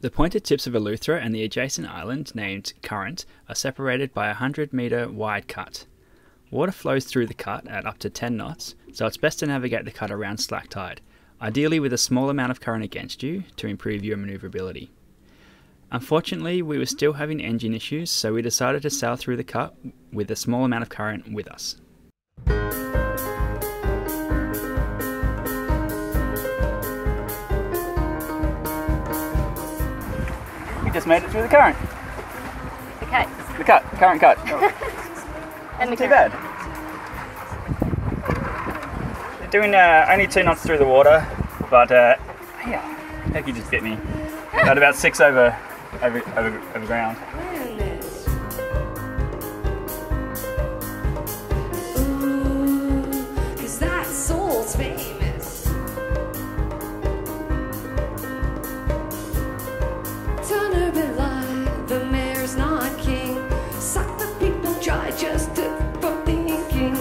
The pointed tips of Eleuthera and the adjacent island, named Current, are separated by a 100-metre wide cut. Water flows through the cut at up to 10 knots, so it's best to navigate the cut around slack tide, ideally with a small amount of current against you to improve your manoeuvrability. Unfortunately, we were still having engine issues, so we decided to sail through the cut with a small amount of current with us. We just made it through the current. The cut. The cut. Current cut. Oh. And not too bad. We're doing only 2 knots through the water, but yeah, heck, you just bit me. At about 6 over ground. Ooh, 'cause that soul's famous. Turn her belie, the mayor's not king. Suck the people dry just for thinking.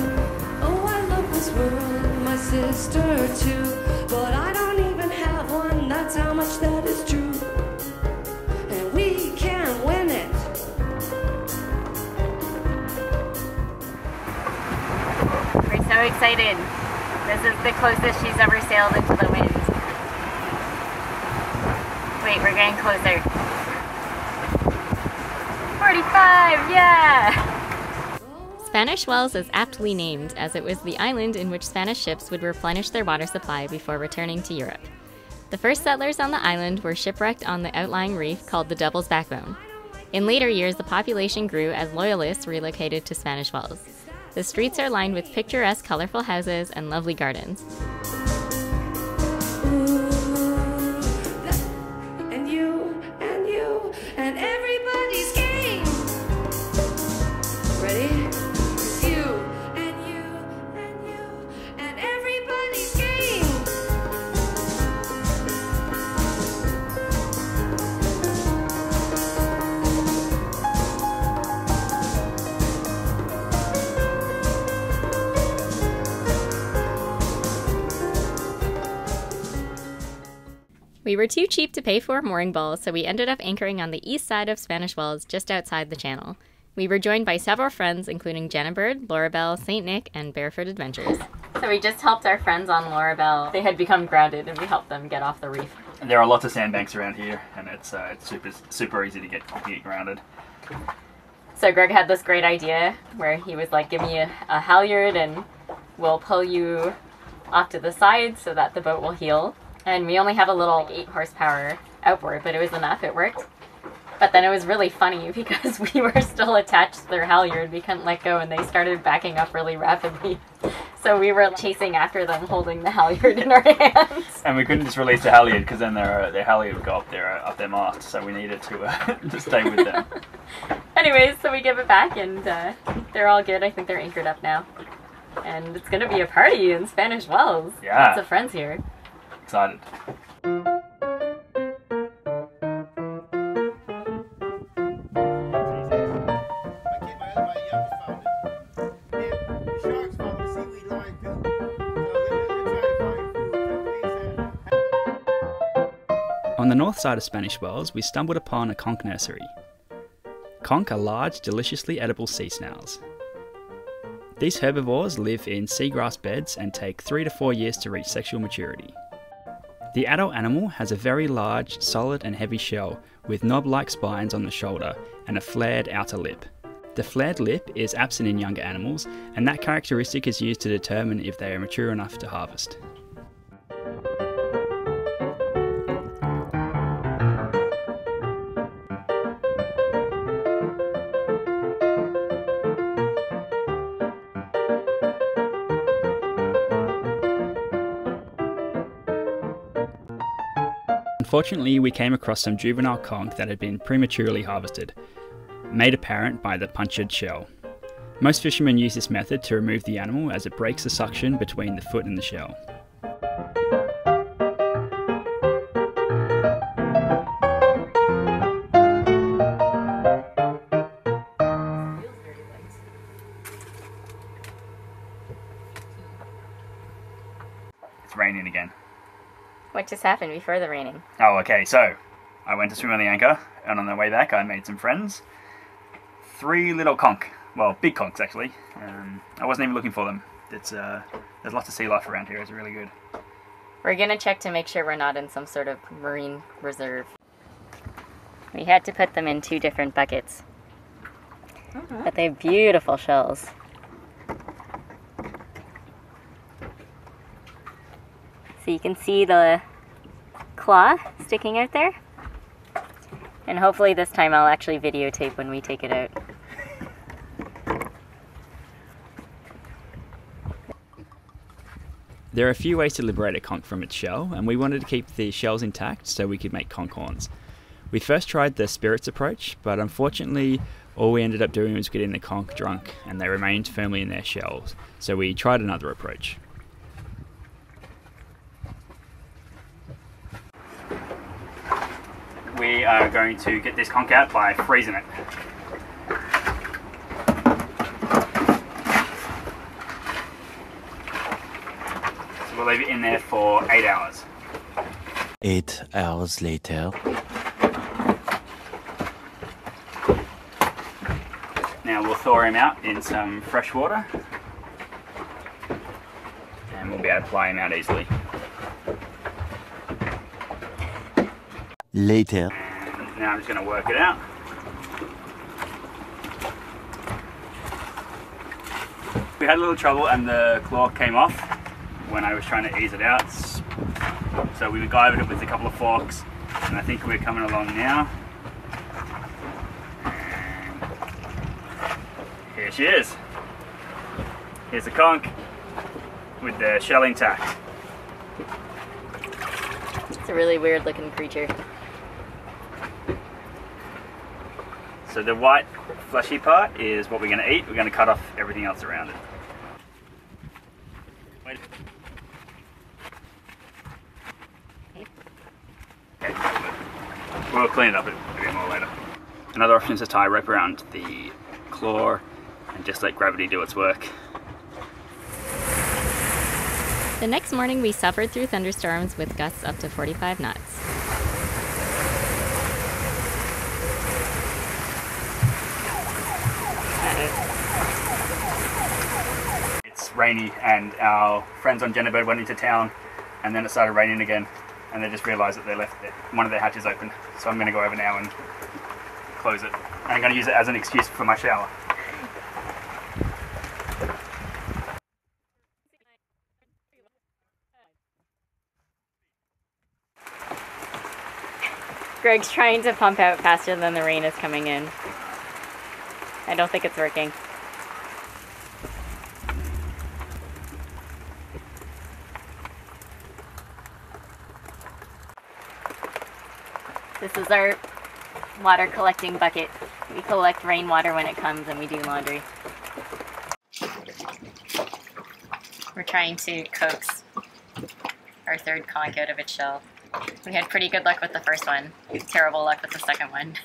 Oh, I love this world, my sister too. But I don't even have one, that's how much that is true. So excited. This is the closest she's ever sailed into the wind. Wait, we're getting closer. 45, yeah! Spanish Wells is aptly named, as it was the island in which Spanish ships would replenish their water supply before returning to Europe. The first settlers on the island were shipwrecked on the outlying reef called the Devil's Backbone. In later years, the population grew as loyalists relocated to Spanish Wells. The streets are lined with picturesque, colorful houses and lovely gardens. And you, and you, and everybody's game. Ready? You, and you, and you, and everybody's game. We were too cheap to pay for a mooring ball, so we ended up anchoring on the east side of Spanish Wells, just outside the channel. We were joined by several friends, including Jennabird, Laurabelle, St. Nick, and Barefoot Adventures. So we just helped our friends on Laurabelle. They had become grounded, and we helped them get off the reef. There are lots of sandbanks around here, and it's super easy to get grounded. So Greg had this great idea where he was like, give me a halyard and we'll pull you off to the side so that the boat will heel. And we only have a little 8 horsepower outboard, but it was enough, it worked. But then it was really funny because we were still attached to their halyard, we couldn't let go, and they started backing up really rapidly. So we were chasing after them, holding the halyard in our hands. And we couldn't just release the halyard because then their halyard would go up their mast, so we needed to just stay with them. Anyways, so we give it back and they're all good, I think they're anchored up now. And it's gonna be a party in Spanish Wells. Yeah. Lots of friends here. Excited. On the north side of Spanish Wells, we stumbled upon a conch nursery. Conch are large, deliciously edible sea snails. These herbivores live in seagrass beds and take 3 to 4 years to reach sexual maturity. The adult animal has a very large, solid and heavy shell with knob-like spines on the shoulder and a flared outer lip. The flared lip is absent in younger animals, and that characteristic is used to determine if they are mature enough to harvest. Unfortunately, we came across some juvenile conch that had been prematurely harvested, made apparent by the punctured shell. Most fishermen use this method to remove the animal as it breaks the suction between the foot and the shell. It's raining again. What just happened before the raining? Oh, okay, so I went to swim on the anchor, and on the way back I made some friends. Three little conch, well, big conchs actually. I wasn't even looking for them. It's there's lots of sea life around here. It's really good. We're gonna check to make sure we're not in some sort of marine reserve. We had to put them in two different buckets, but they have beautiful shells. So you can see the claw sticking out there, and hopefully this time I'll actually videotape when we take it out. There are a few ways to liberate a conch from its shell, and we wanted to keep the shells intact so we could make conch horns. We first tried the spirits approach, but unfortunately all we ended up doing was getting the conch drunk and they remained firmly in their shells, so we tried another approach. We are going to get this conch out by freezing it. We'll leave it in there for 8 hours. 8 hours later. Now we'll thaw him out in some fresh water, and we'll be able to ply him out easily. Later. Now I'm just going to work it out. We had a little trouble and the claw came off when I was trying to ease it out, so we guided it with a couple of forks, and I think we're coming along now. And here she is. Here's the conch with the shell intact. It's a really weird looking creature. So the white fleshy part is what we're going to eat. We're going to cut off everything else around it. We'll clean it up a bit more later. Another option is to tie a rope around the claw and just let gravity do its work. The next morning we suffered through thunderstorms with gusts up to 45 knots. It's rainy and our friends on Jennabird went into town and then it started raining again. And they just realised that they left one of their hatches open. So I'm going to go over now and close it. And I'm going to use it as an excuse for my shower. Greg's trying to pump out faster than the rain is coming in. I don't think it's working. This is our water collecting bucket. We collect rainwater when it comes and we do laundry. We're trying to coax our third conch out of its shell. We had pretty good luck with the first one. Terrible luck with the second one.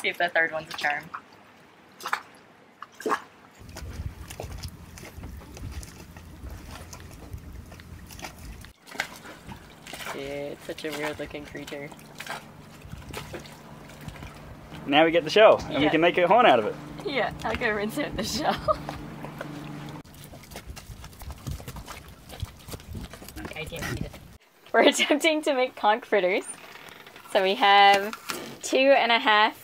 See if the third one's a charm. Yeah, it's such a weird looking creature. Now we get the shell, and we can make a horn out of it. Yeah, I'll go rinse out the shell. Okay, we're attempting to make conch fritters. So we have 2.5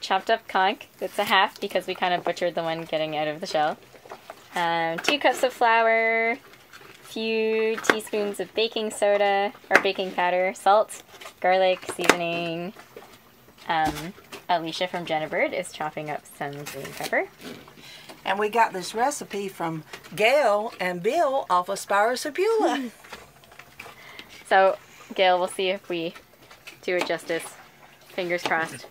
chopped up conch. It's a half because we kind of butchered the one getting out of the shell. 2 cups of flour, few teaspoons of baking soda or baking powder, salt, garlic, seasoning. Alicia from Jennabird is chopping up some green pepper. And we got this recipe from Gail and Bill off of Spirosipula. So Gail, we'll see if we do it justice. Fingers crossed.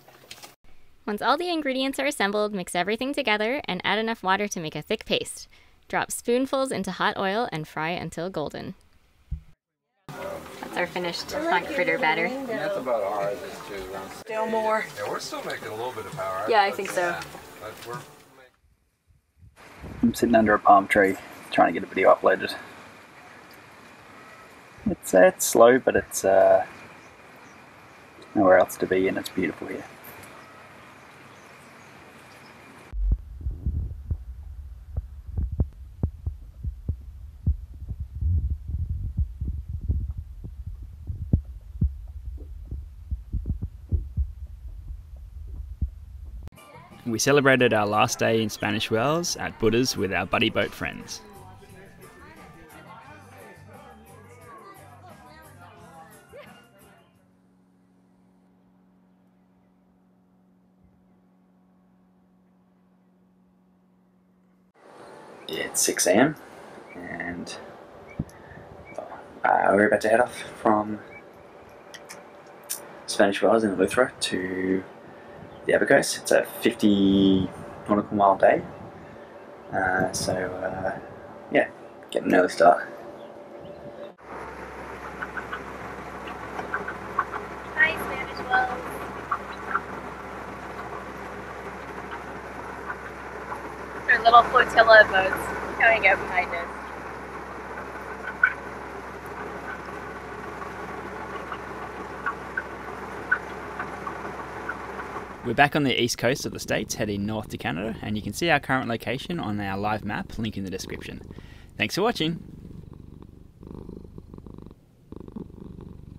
Once all the ingredients are assembled, mix everything together and add enough water to make a thick paste. Drop spoonfuls into hot oil and fry until golden. That's our finished conch fritter batter. And that's about ours is too. Still more. Yeah, we're still making a little bit of power. Yeah, I think so. I'm sitting under a palm tree trying to get a video uploaded. It's slow, but it's nowhere else to be, and it's beautiful here. We celebrated our last day in Spanish Wells at Buddha's with our buddy boat friends. Yeah, it's 6 AM and we're about to head off from Spanish Wells in Eleuthera to the Abacos. It's a 50 nautical mile day, yeah, get an early start. Hi, Spanish Wells. There are little flotilla of boats coming up behind us. We're back on the east coast of the States, heading north to Canada, and you can see our current location on our live map, link in the description. Thanks for watching!